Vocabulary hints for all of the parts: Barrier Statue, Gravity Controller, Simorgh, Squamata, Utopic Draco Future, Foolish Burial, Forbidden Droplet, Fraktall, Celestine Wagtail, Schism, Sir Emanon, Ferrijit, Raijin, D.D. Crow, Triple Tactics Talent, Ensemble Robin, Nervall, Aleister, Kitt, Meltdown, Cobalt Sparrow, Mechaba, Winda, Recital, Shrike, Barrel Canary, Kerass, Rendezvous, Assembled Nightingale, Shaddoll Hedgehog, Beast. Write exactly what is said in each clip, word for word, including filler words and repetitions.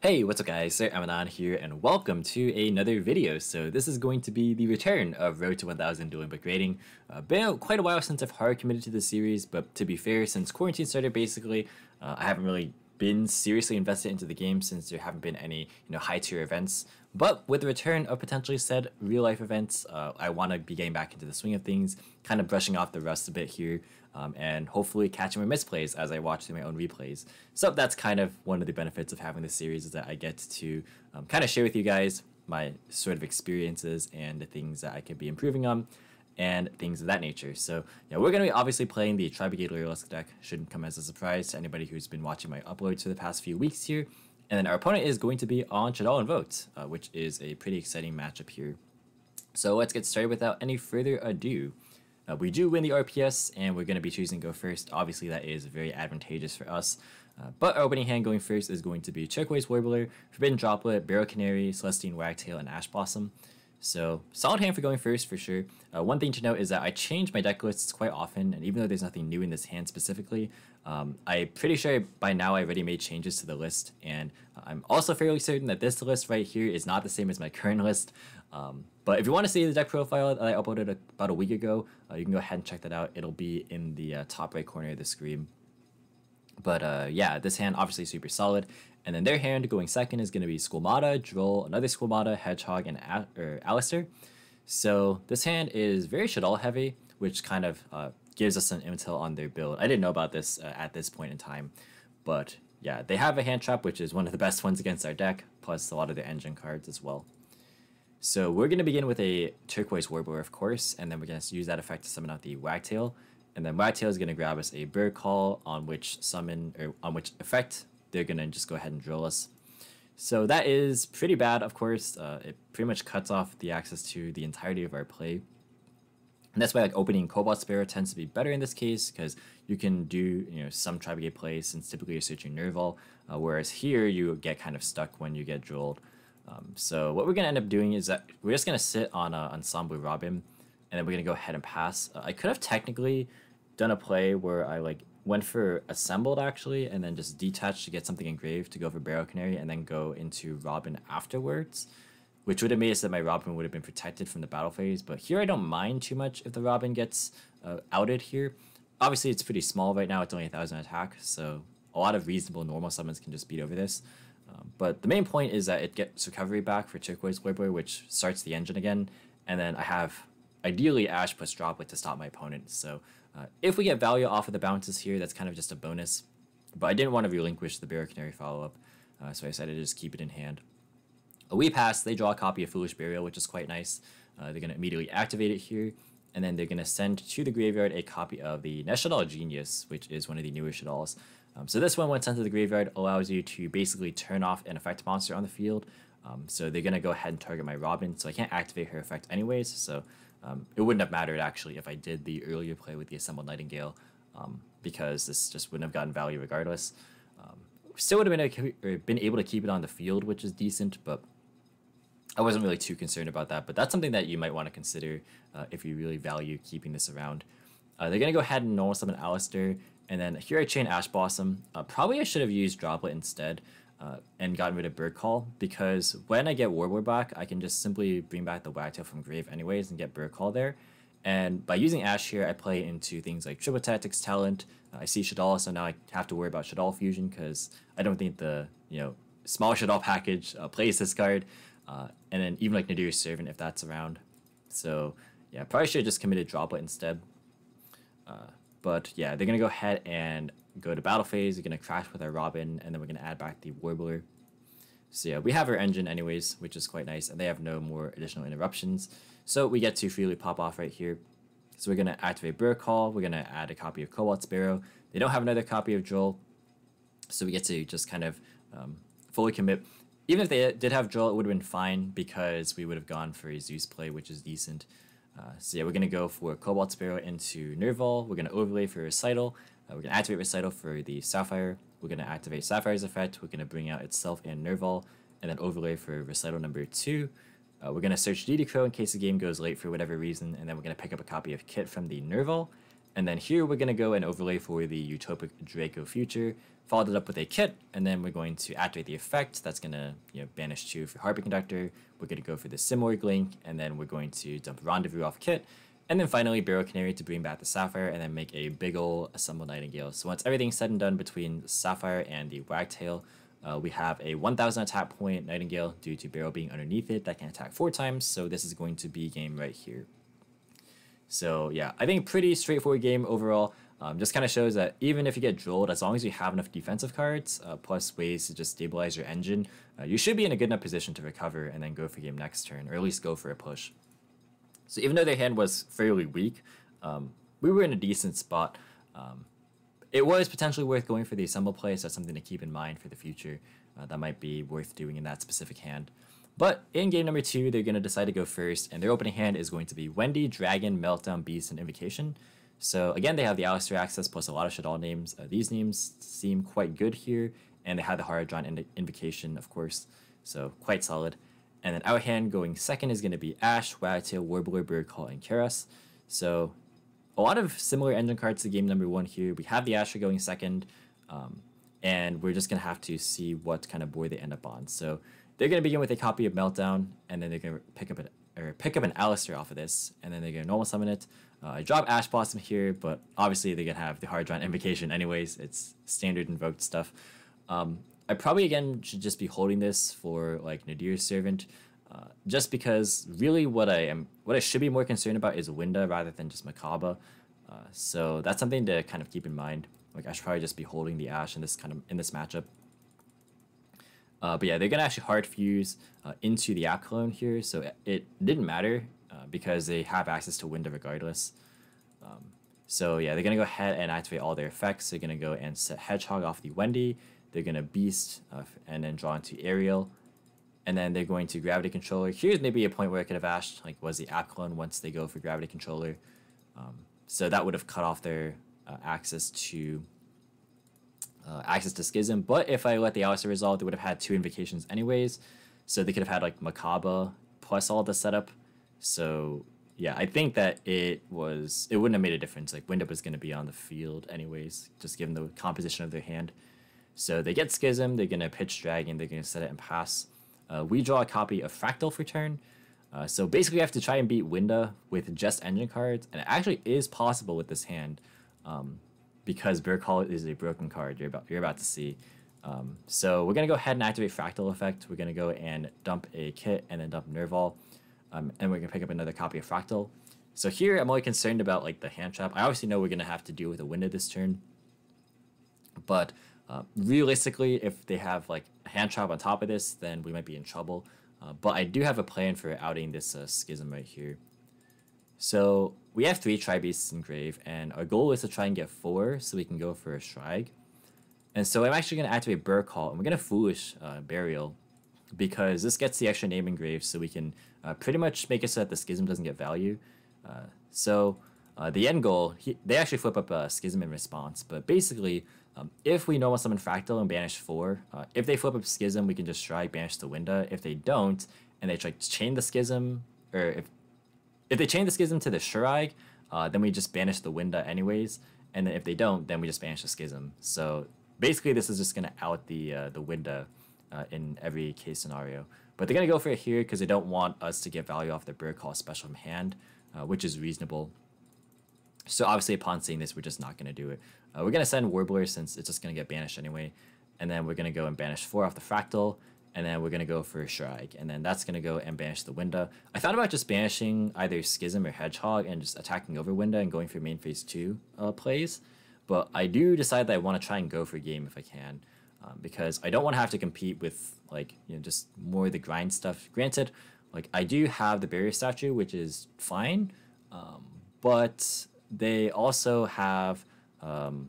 Hey, what's up guys, Sir Emanon here and welcome to another video. So this is going to be the return of Road to one thousand Dueling Book Rating. Uh, been quite a while since I've hard committed to this series, but to be fair, since quarantine started basically, uh, I haven't really been seriously invested into the game since there haven't been any you know high tier events. But with the return of potentially said real life events, uh, I want to be getting back into the swing of things, kind of brushing off the rust a bit here, um, and hopefully catching my misplays as I watch through my own replays. So that's kind of one of the benefits of having this series, is that I get to um, kind of share with you guys my sort of experiences and the things that I could be improving on and things of that nature. So yeah, we're going to be obviously playing the Tri-Brigade Lyrilusc deck. Shouldn't come as a surprise to anybody who's been watching my uploads for the past few weeks here. And then our opponent is going to be on Shaddoll Invoked, uh, which is a pretty exciting matchup here. So let's get started without any further ado. Uh, we do win the R P S, and we're going to be choosing to go first. Obviously, that is very advantageous for us. Uh, but our opening hand going first is going to be Turquoise Warbler, Forbidden Droplet, Barrel Canary, Celestine Wagtail, and Ash Blossom. So, solid hand for going first for sure. Uh, one thing to note is that I change my deck lists quite often, and even though there's nothing new in this hand specifically, um, I'm pretty sure by now I already made changes to the list, and I'm also fairly certain that this list right here is not the same as my current list. Um, but if you want to see the deck profile that I uploaded about a week ago, uh, you can go ahead and check that out. It'll be in the uh, top right corner of the screen. But uh, yeah, this hand obviously super solid. And then their hand going second is going to be Squamata, Droll, another Squamata, Hedgehog, and A or Aleister. So this hand is very Shaddoll heavy, which kind of uh, gives us some intel on their build. I didn't know about this uh, at this point in time, but yeah, they have a hand trap, which is one of the best ones against our deck, plus a lot of their engine cards as well. So we're going to begin with a Turquoise Warbler, of course, and then we're going to use that effect to summon out the Wagtail. And then Wagtail is going to grab us a Bird Call, on which summon or on which effect they're going to just go ahead and drill us. So that is pretty bad, of course. Uh, it pretty much cuts off the access to the entirety of our play. And that's why like opening Cobalt Sparrow tends to be better in this case, because you can do you know some Tri-Brigade plays since typically you're searching Nervall, uh, whereas here you get kind of stuck when you get drilled. Um, so what we're going to end up doing is that we're just going to sit on uh, Ensemble Robin, and then we're going to go ahead and pass. Uh, I could have technically done a play where I like went for Assembled actually, and then just detached to get something engraved to go for Barrel Canary, and then go into Robin afterwards, which would have made it so that my Robin would have been protected from the battle phase. But here I don't mind too much if the Robin gets uh, outed here. Obviously it's pretty small right now, it's only a thousand attack, so a lot of reasonable normal summons can just beat over this. Um, but the main point is that it gets recovery back for Turquoise Warbler, which starts the engine again, and then I have ideally Ash plus Droplet to stop my opponent. So uh, if we get value off of the bounces here, that's kind of just a bonus, but I didn't want to relinquish the Barrier Canary follow-up, uh, so I decided to just keep it in hand. Uh, we pass, they draw a copy of Foolish Burial, which is quite nice. Uh, they're going to immediately activate it here, and then they're going to send to the graveyard a copy of the Shaddoll Genius, which is one of the newer Shaddolls. Um, so this one, when sent to the graveyard, allows you to basically turn off an effect monster on the field. Um, so they're going to go ahead and target my Robin, so I can't activate her effect anyways, so Um, it wouldn't have mattered actually if I did the earlier play with the Assembled Nightingale, um, because this just wouldn't have gotten value regardless. Um, still would have been, a, or been able to keep it on the field, which is decent, but I wasn't really too concerned about that. But that's something that you might want to consider uh, if you really value keeping this around. Uh, they're going to go ahead and normal summon Aleister, and then here I chain Ash Blossom. Uh, probably I should have used Droplet instead. Uh, and gotten rid of Bird Call, because when I get Warbler back, I can just simply bring back the Wagtail from grave anyways and get Bird Call there. And by using Ash here, I play into things like Triple Tactics Talent. Uh, I see Shaddoll, so now I have to worry about Shaddoll Fusion, because I don't think the you know small Shaddoll package uh, plays this card. Uh, and then even like Nadir's Servant if that's around. So yeah, probably should have just committed Droplet instead. Uh, but yeah, they're gonna go ahead and go to battle phase. We're going to crash with our Robin, and then we're going to add back the Warbler. So yeah, we have our engine anyways, which is quite nice, and they have no more additional interruptions, so we get to freely pop off right here. So we're going to activate Bird Call, we're going to add a copy of Cobalt Sparrow. They don't have another copy of Droll, so we get to just kind of um, fully commit. Even if they did have Droll, it would have been fine, because we would have gone for a Zeus play, which is decent. Uh, so yeah, we're going to go for Cobalt Sparrow into Nervall, we're going to overlay for Recital. Uh, we're going to activate Recital for the Sapphire, we're going to activate Sapphire's effect, we're going to bring out itself and Nervall, and then overlay for Recital number two. Uh, we're going to search D D Crow in case the game goes late for whatever reason, and then we're going to pick up a copy of Kitt from the Nervall, And then here we're going to go and overlay for the Utopic Draco Future, followed it up with a Kitt, and then we're going to activate the effect. That's going to, you know, banish two for Harpy Conductor. We're going to go for the Simorgh link, and then we're going to dump Rendezvous off Kitt. And then finally Barrel Canary to bring back the Sapphire and then make a big ol' Assembled Nightingale. So once everything's said and done between Sapphire and the Wagtail, uh, we have a one thousand attack point Nightingale due to Barrel being underneath it that can attack four times. So this is going to be a game right here. So yeah, I think pretty straightforward game overall. Um, just kind of shows that even if you get drolled, as long as you have enough defensive cards, uh, plus ways to just stabilize your engine, uh, you should be in a good enough position to recover and then go for game next turn, or at least go for a push. So even though their hand was fairly weak, um, we were in a decent spot. Um, it was potentially worth going for the assemble play, so that's something to keep in mind for the future. Uh, that might be worth doing in that specific hand. But in game number two, they're going to decide to go first, and their opening hand is going to be Wendy, Dragon, Meltdown, Beast, and Invocation. So again, they have the Aleister access plus a lot of Shaddoll names. Uh, these names seem quite good here, and they had the hard drawn in Invocation, of course, so quite solid. And then our hand going second is going to be Ash, Wagtail, Warbler, Bird Call, and Kerass. So a lot of similar engine cards to game number one here. We have the Asher going second, um, and we're just going to have to see what kind of board they end up on. So they're going to begin with a copy of Meltdown, and then they're going to pick up an or pick up an Aleister off of this, and then they're going to normal summon it. Uh, I drop Ash Blossom here, but obviously they're going to have the hard drawn Invocation anyways. It's standard invoked stuff. Um, I probably again should just be holding this for like Nadir's Servant, uh, just because really what I am, what I should be more concerned about is Winda rather than just Mechaba. Uh, so that's something to kind of keep in mind. Like I should probably just be holding the Ash in this kind of in this matchup. Uh, but yeah, they're going to actually hard fuse uh, into the app clone here. So it, it didn't matter uh, because they have access to Winda regardless. Um, so yeah, they're going to go ahead and activate all their effects. They're going to go and set Hedgehog off the Wendy. They're going to Beast uh, and then draw into Aerial. And then they're going to Gravity Controller. Here's maybe a point where I could have asked, like, was the app clone once they go for Gravity Controller? Um, so that would have cut off their uh, access to... Uh, access to Schism, but if I let the Aleister resolve, they would have had two Invocations anyways, so they could have had like Mechaba plus all the setup. So yeah, I think that it was it wouldn't have made a difference. Like Winda was going to be on the field anyways, just given the composition of their hand. So they get Schism, they're going to pitch Dragon, they're going to set it and pass. Uh, we draw a copy of Fraktall for turn. Uh, so basically, we have to try and beat Winda with just engine cards, and it actually is possible with this hand. Um, Because Bird Call is a broken card, you're about you're about to see. Um, so we're gonna go ahead and activate Fraktall effect. We're gonna go and dump a Kitt and then dump Nervall, um, and we're gonna pick up another copy of Fraktall. So here I'm only concerned about like the hand trap. I obviously know we're gonna have to deal with a Winda this turn, but uh, realistically, if they have like a hand trap on top of this, then we might be in trouble. Uh, but I do have a plan for outing this uh, Schism right here. So we have three Tri-Beasts engraved, and our goal is to try and get four so we can go for a Shrike. And so I'm actually going to activate Bird Call, and we're going to Foolish uh, Burial, because this gets the extra name engraved, so we can uh, pretty much make it so that the Schism doesn't get value. Uh, so uh, the end goal, he, they actually flip up uh, Schism in response, but basically, um, if we normal summon Fraktall and banish four, uh, if they flip up Schism, we can just Shrike, banish the Winda. If they don't, and they try to chain the Schism, or if If they chain the Schism to the Shrike, uh, then we just banish the Winda anyways. And then if they don't, then we just banish the Schism. So basically, this is just going to out the uh, the Winda uh, in every case scenario. But they're going to go for it here because they don't want us to get value off the Bird Call special from hand, uh, which is reasonable. So obviously, upon seeing this, we're just not going to do it. Uh, we're going to send Warbler since it's just going to get banished anyway. And then we're going to go and banish four off the Fraktall. And then we're going to go for Shrike, and then that's going to go and banish the Winda. I thought about just banishing either Schism or Hedgehog and just attacking over Winda and going for main phase two uh, plays, but I do decide that I want to try and go for game if I can, um, because I don't want to have to compete with, like, you know, just more of the grind stuff. Granted, like, I do have the Barrier Statue, which is fine, um, but they also have... Um,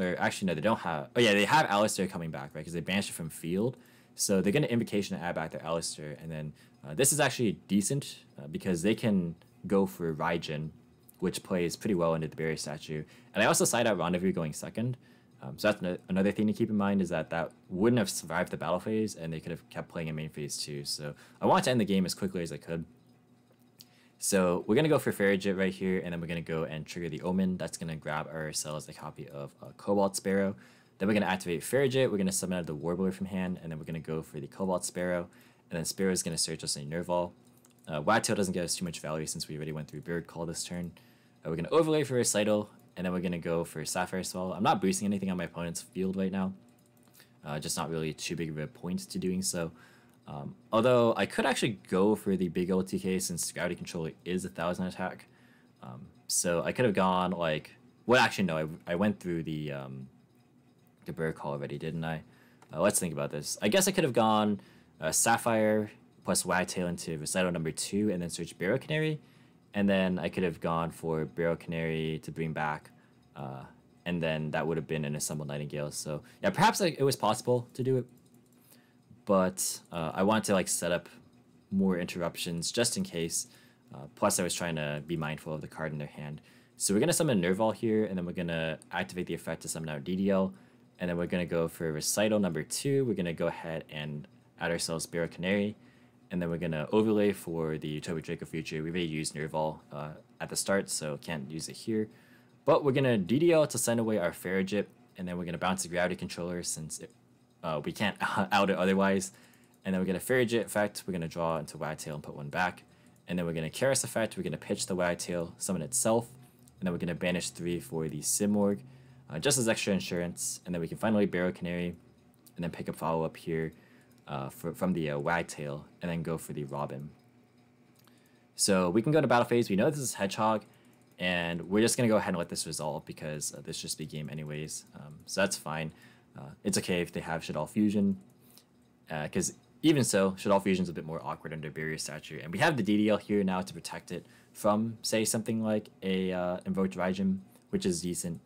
or actually, no, they don't have... Oh, yeah, they have Aleister coming back, right, because they banished it from field. So they're going to Invocation and add back their Aleister, and then uh, this is actually decent uh, because they can go for Raijin, which plays pretty well into the Barrier Statue. And I also side out Rendezvous going second, um, so that's no another thing to keep in mind, is that that wouldn't have survived the battle phase, and they could have kept playing in main phase too. So I wanted to end the game as quickly as I could. So we're going to go for Ferrijit right here, and then we're going to go and trigger the Omen. That's going to grab ourselves a copy of uh, Cobalt Sparrow. Then we're going to activate Ferrijit. We're going to summon out the Warbler from hand, and then we're going to go for the Cobalt Sparrow. And then Sparrow is going to search us in Nervall. Uh, Wagtail doesn't give us too much value since we already went through Bird Call this turn. Uh, we're going to overlay for Recital, and then we're going to go for Sapphire Swallow. I'm not boosting anything on my opponent's field right now. Uh, just not really too big of a point to doing so. Um, although I could actually go for the big L T K since Gravity Controller is a thousand attack. Um, so I could have gone like... Well, actually, no. I, I went through the, um, the Bird Call already, didn't I? Uh, let's think about this. I guess I could have gone uh, Sapphire plus Wagtail into Recital number two and then search Barrel Canary. And then I could have gone for Barrel Canary to bring back, uh, and then that would have been an Assembled Nightingale. So yeah, perhaps like, it was possible to do it, but uh, I wanted to like set up more interruptions just in case. Uh, plus, I was trying to be mindful of the card in their hand. So we're gonna summon Nervall here, and then we're gonna activate the effect to summon out D D L, and then we're gonna go for Recital number two. We're gonna go ahead and add ourselves Barrel Canary. And then we're going to overlay for the Utopia Draco Future. We've already used Nervall uh, at the start, so can't use it here. But we're going to D D L to send away our Ferrijit, and then we're going to bounce the Gravity Controller since it, uh, we can't out it otherwise. And then we're going to Ferrijit effect. We're going to draw into Wagtail and put one back. And then we're going to Kerass effect. We're going to pitch the Wagtail, summon itself. And then we're going to banish three for the Simorgh, uh, just as extra insurance. And then we can finally Barrel Canary, and then pick up follow-up here. Uh, for, from the uh, Wagtail, and then go for the Robin. So we can go to battle phase. We know this is Hedgehog, and we're just going to go ahead and let this resolve because uh, this just be game anyways. Um, so that's fine. Uh, it's okay if they have Shaddoll Fusion, because uh, even so, Shaddoll Fusion is a bit more awkward under Barrier Statue, and we have the D D L here now to protect it from, say, something like a uh, Invoked Rigim, which is decent.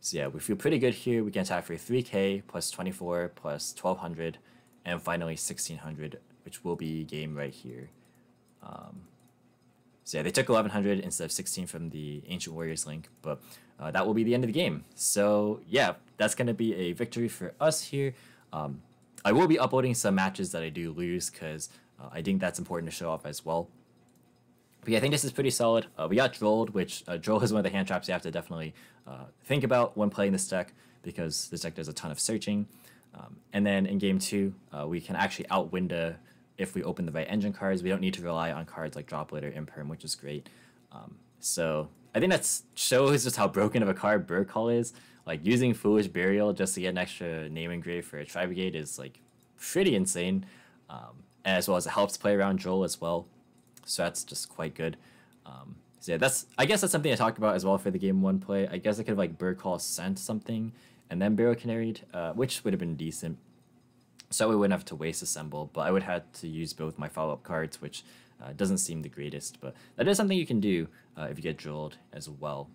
So yeah, we feel pretty good here. We can attack for three K plus twenty-four plus twelve hundred. And finally sixteen hundred, which will be game right here. Um, so yeah, they took eleven hundred instead of sixteen from the Ancient Warriors link, but uh, that will be the end of the game. So yeah, that's going to be a victory for us here. Um, I will be uploading some matches that I do lose because uh, I think that's important to show off as well. But yeah, I think this is pretty solid. Uh, we got Drolled, which uh, Droll is one of the hand traps you have to definitely uh, think about when playing this deck because this deck does a ton of searching. Um, and then in game two, uh, we can actually out Winda if we open the right engine cards. We don't need to rely on cards like Droplet or Imperm, which is great. Um, so I think that shows just how broken of a card Bird Call is. Like using Foolish Burial just to get an extra name engraved for a Tri-Brigade is like pretty insane. Um, as well as it helps play around Droll as well. So that's just quite good. Um, so yeah, that's, I guess that's something I talked about as well for the game one play. I guess I could have like Bird Call sent something and then Barrel Canaried, uh, which would have been decent. So we wouldn't have to waste Assemble, but I would have to use both my follow-up cards, which uh, doesn't seem the greatest, but that is something you can do uh, if you get drilled as well.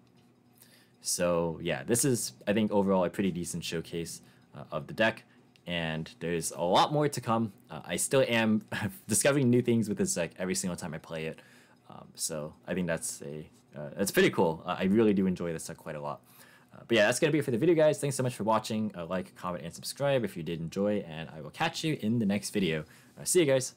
So yeah, this is, I think, overall a pretty decent showcase uh, of the deck, and there's a lot more to come. Uh, I still am discovering new things with this deck every single time I play it, um, so I think that's, a, uh, that's pretty cool. Uh, I really do enjoy this deck quite a lot. Uh, but yeah, that's going to be it for the video, guys. Thanks so much for watching. Uh, like, comment, and subscribe if you did enjoy, and I will catch you in the next video. Uh, see you guys.